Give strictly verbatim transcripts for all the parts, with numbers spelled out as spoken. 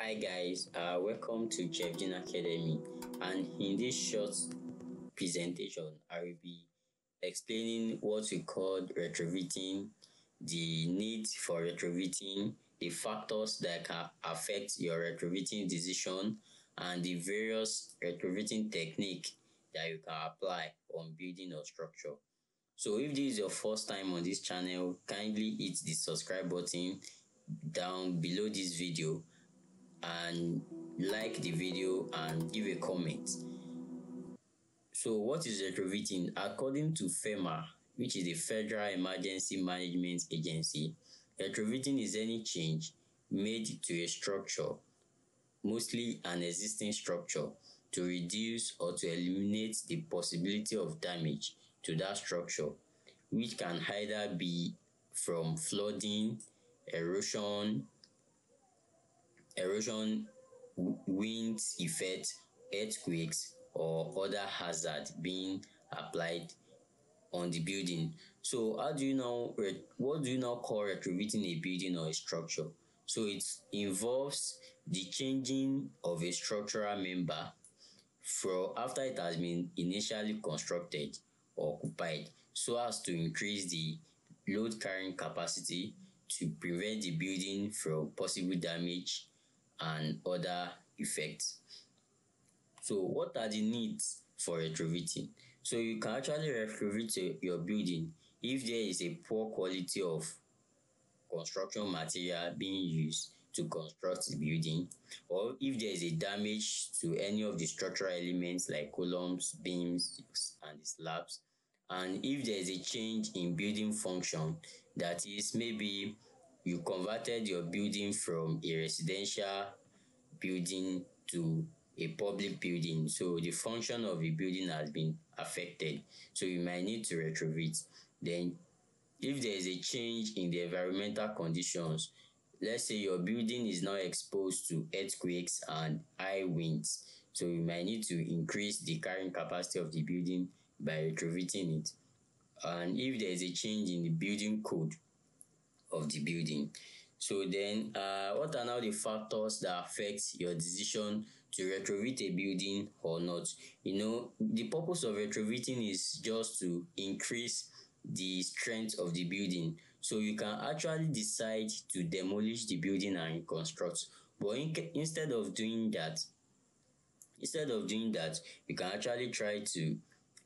Hi guys, uh, welcome to Shefden Academy, and in this short presentation I will be explaining what we call retrofitting, the need for retrofitting, the factors that can affect your retrofitting decision, and the various retrofitting technique that you can apply on building or structure. So if this is your first time on this channel, kindly hit the subscribe button down below this video and like the video and give a comment. So what is retrofitting? According to FEMA, which is the Federal Emergency Management Agency, retrofitting is any change made to a structure, mostly an existing structure, to reduce or to eliminate the possibility of damage to that structure, which can either be from flooding, erosion, erosion, wind effect, earthquakes, or other hazard being applied on the building. So how do you now, what do you now call retrofitting a building or a structure? So it involves the changing of a structural member for after it has been initially constructed or occupied, so as to increase the load carrying capacity to prevent the building from possible damage and other effects. So what are the needs for retrofitting? So you can actually retrofit your building if there is a poor quality of construction material being used to construct the building, or if there is a damage to any of the structural elements like columns, beams, and the slabs, and if there is a change in building function, that is, maybe you converted your building from a residential building to a public building, so the function of the building has been affected, so you might need to retrofit. Then if there is a change in the environmental conditions, let's say your building is now exposed to earthquakes and high winds, so you might need to increase the carrying capacity of the building by retrofitting it. And if there is a change in the building code of the building. So then uh, what are now the factors that affect your decision to retrofit a building or not? You know, the purpose of retrofitting is just to increase the strength of the building. So you can actually decide to demolish the building and construct, but in instead of doing that, instead of doing that, you can actually try to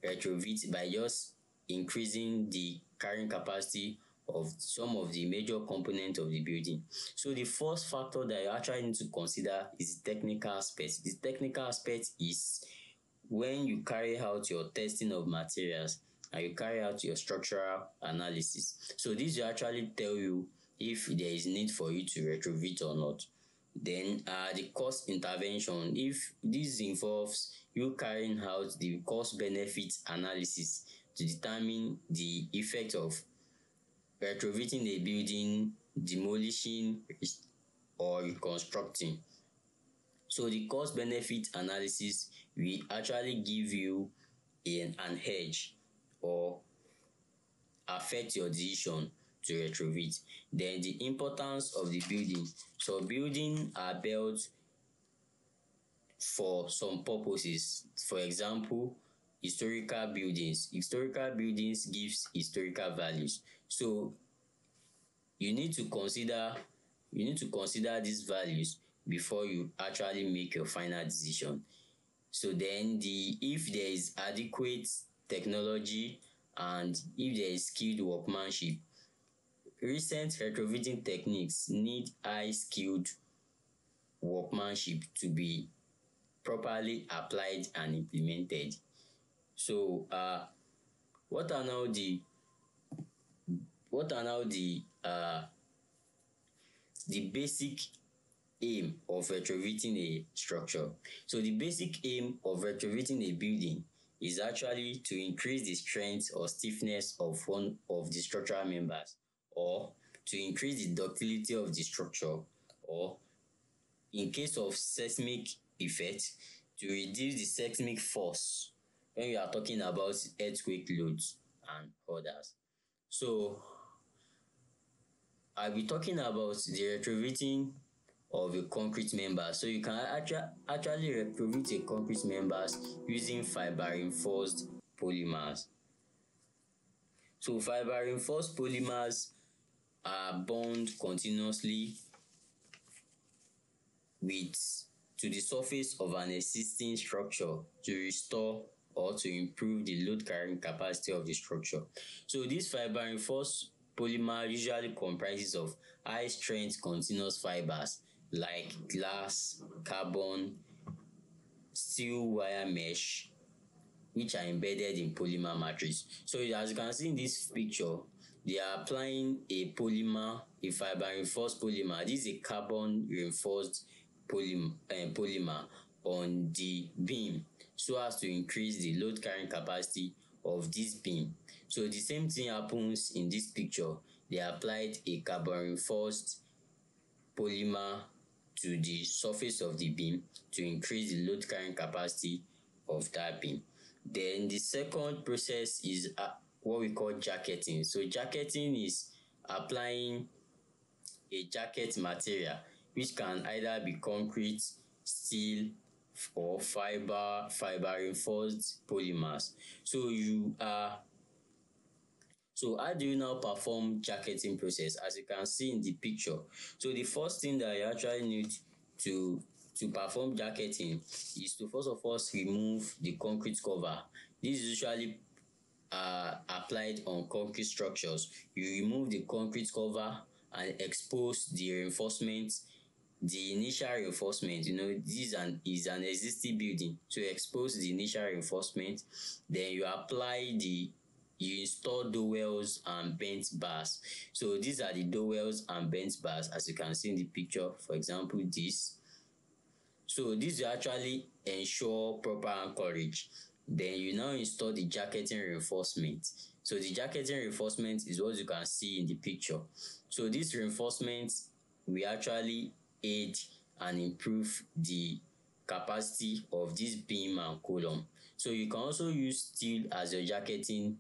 retrofit by just increasing the carrying capacity of some of the major components of the building. So the first factor that you actually need to consider is the technical aspect. The technical aspect is when you carry out your testing of materials and you carry out your structural analysis. So this will actually tell you if there is need for you to retrofit or not. Then uh, the cost intervention, if this involves you carrying out the cost benefit analysis to determine the effect of retrofitting a building, demolishing, or reconstructing. So the cost benefit analysis will actually give you an, an edge or affect your decision to retrofit. Then the importance of the building. So buildings are built for some purposes. For example, historical buildings. Historical buildings gives historical values. So you need to consider you need to consider these values before you actually make your final decision. So then the if there is adequate technology and if there is skilled workmanship. Recent retrofitting techniques need high skilled workmanship to be properly applied and implemented. So uh, what are now the what are now the uh, the basic aim of retrofitting a structure? So the basic aim of retrofitting a building is actually to increase the strength or stiffness of one of the structural members, or to increase the ductility of the structure, or in case of seismic effect, to reduce the seismic force when we are talking about earthquake loads and others. So I'll be talking about the retrofitting of a concrete member. So you can actua actually retrofit a concrete members using fiber reinforced polymers. So fiber reinforced polymers are bound continuously with to the surface of an existing structure to restore or to improve the load carrying capacity of the structure. So this fiber reinforced polymer usually comprises of high strength continuous fibers like glass, carbon, steel wire mesh, which are embedded in polymer matrix. So as you can see in this picture, they are applying a polymer, a fiber reinforced polymer. This is a carbon reinforced polymer, uh, polymer on the beam, so as to increase the load carrying capacity of this beam. So the same thing happens in this picture. They applied a carbon reinforced polymer to the surface of the beam to increase the load carrying capacity of that beam. Then the second process is uh, what we call jacketing. So jacketing is applying a jacket material, which can either be concrete, steel, or fiber fiber reinforced polymers. So you are so how do you now perform jacketing process? As you can see in the picture, so the first thing that you actually need to to perform jacketing is to first of all remove the concrete cover. This is usually uh, applied on concrete structures. You remove the concrete cover and expose the reinforcement. The initial reinforcement, you know, this is an, is an existing building, so you expose the initial reinforcement, then you apply the, you install dowels and bent bars. So these are the dowels and bent bars, as you can see in the picture, for example, this. So this will actually ensure proper anchorage. Then you now install the jacketing reinforcement. So the jacketing reinforcement is what you can see in the picture. So this reinforcement, we actually aid and improve the capacity of this beam and column. So you can also use steel as your jacketing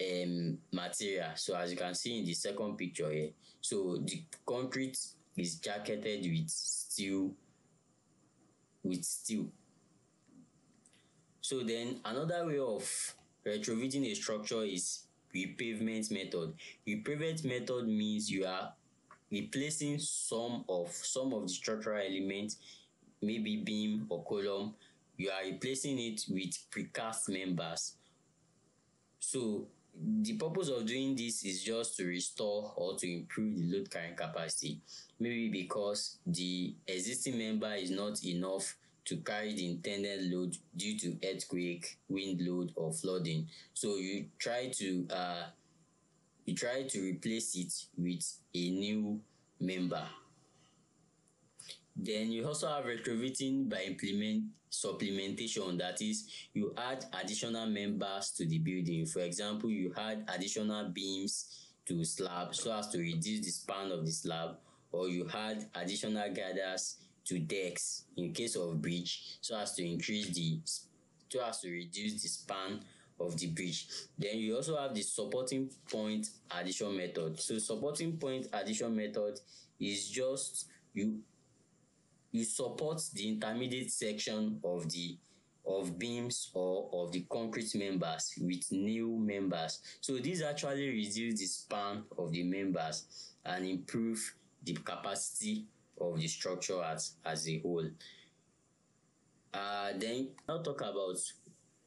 um, material. So as you can see in the second picture here, so the concrete is jacketed with steel, with steel. So then another way of retrofitting a structure is repavement method. Repavement method means you are replacing some of some of the structural elements, maybe beam or column, you are replacing it with precast members. So the purpose of doing this is just to restore or to improve the load carrying capacity, maybe because the existing member is not enough to carry the intended load due to earthquake, wind load, or flooding. So you try to uh you try to replace it with a new member. Then you also have retrofitting by implement supplementation, that is, you add additional members to the building. For example, you add additional beams to slab so as to reduce the span of the slab, or you add additional girders to decks in case of bridge so as to increase the so as to reduce the span of the bridge. Then you also have the supporting point addition method. So supporting point addition method is just you you support the intermediate section of the of beams or of the concrete members with new members. So this actually reduces the span of the members and improve the capacity of the structure as as a whole. Uh, then I'll talk about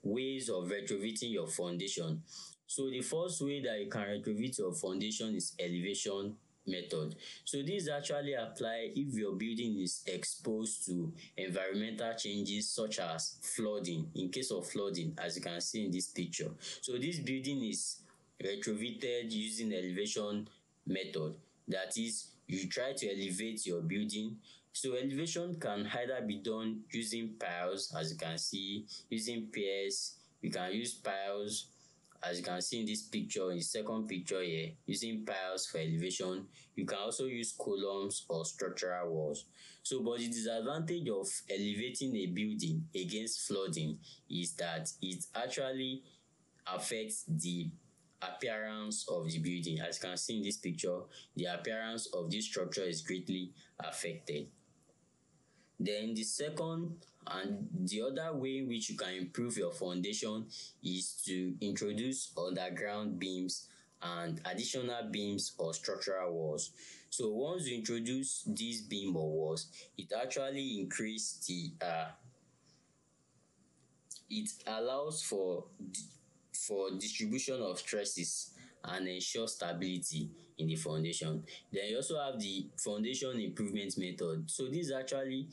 ways of retrofitting your foundation. So the first way that you can retrofit your foundation is elevation method. So this actually apply if your building is exposed to environmental changes such as flooding. In case of flooding, as you can see in this picture, so this building is retrofitted using elevation method, that is, you try to elevate your building. So elevation can either be done using piles, as you can see, using piers. We can use piles, as you can see in this picture, in the second picture here, using piles for elevation. You can also use columns or structural walls. So, but the disadvantage of elevating a building against flooding is that it actually affects the appearance of the building. As you can see in this picture, the appearance of this structure is greatly affected. Then the second and the other way in which you can improve your foundation is to introduce underground beams and additional beams or structural walls. So once you introduce these beam or walls, it actually increases the uh, it allows for for distribution of stresses and ensure stability in the foundation. Then you also have the foundation improvement method. So this actually,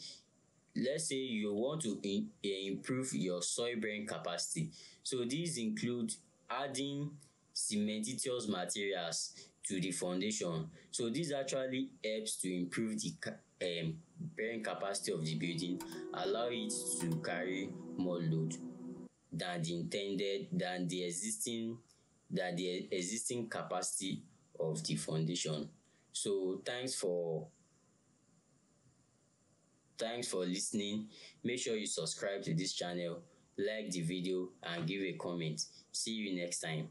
let's say you want to in, improve your soil bearing capacity. So these include adding cementitious materials to the foundation. So this actually helps to improve the um, bearing capacity of the building, allow it to carry more load than the intended than the existing than the existing capacity of the foundation. So thanks for thanks for listening. Make sure you subscribe to this channel, like the video, and give a comment. See you next time.